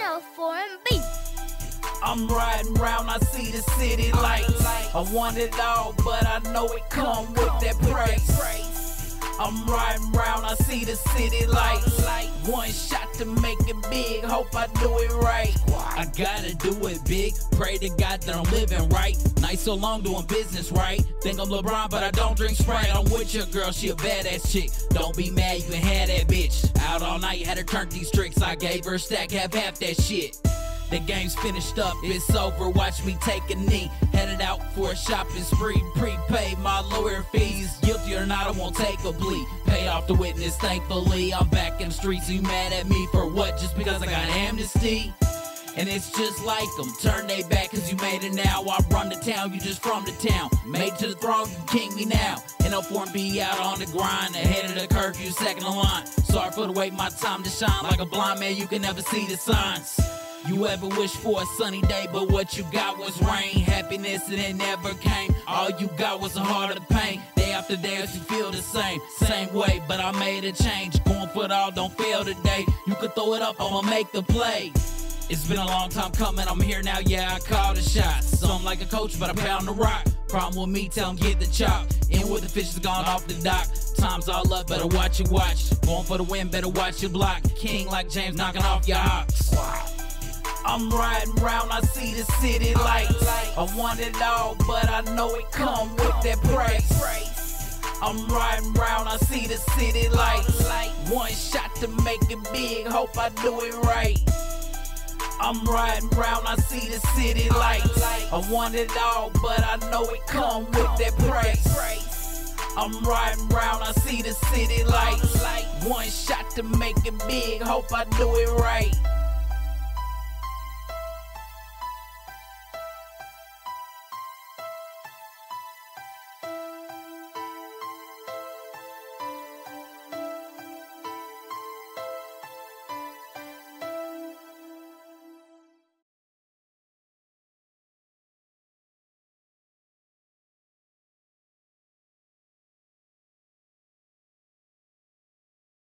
NL4MB. I'm riding round, I see the city lights. I want it all, but I know it come with that price. I'm riding round, I see the city lights. One shot to make it big, hope I do it right. I gotta do it big, pray to God that I'm living right. Night so long doing business right. Think I'm LeBron, but I don't drink Sprite. I'm with your girl, she a badass chick. Don't be mad, you can have that bitch. Out all night, had her turn these tricks. I gave her a stack, have half that shit. The game's finished up, it's over, watch me take a knee. Headed out for a shopping spree, prepaid my lawyer fees. Guilty or not, I won't take a plea. Pay off the witness, thankfully. I'm back in the streets, you mad at me for what? Just because I got amnesty? And it's just like them, turn they back cause you made it now. I run the town, you just from the town. Made to the throne, you king me now. NL4MB out on the grind, ahead of the curfew, second in line. Sorry for the wait, my time to shine. Like a blind man, you can never see the signs. You ever wish for a sunny day, but what you got was rain. Happiness and it never came, all you got was a heart of pain. Day after day you feel the same way, but I made a change. Going for it all, don't fail today. You could throw it up, I'ma make the play. It's been a long time coming, I'm here now, yeah, I call the shots. Some like a coach, but I pound the rock. Problem with me, tell him get the chop. In with the fish is gone off the dock. Time's all up, better watch your watch. Going for the win, better watch your block. King like James, knocking off your ox. I'm riding round, I see the city lights. I want it all, but I know it come with that price. I'm riding round, I see the city lights. One shot to make it big, hope I do it right. I'm riding round, I see the city lights. I want it all, but I know it come with that price. I'm riding round, I see the city lights. One shot to make it big, hope I do it right.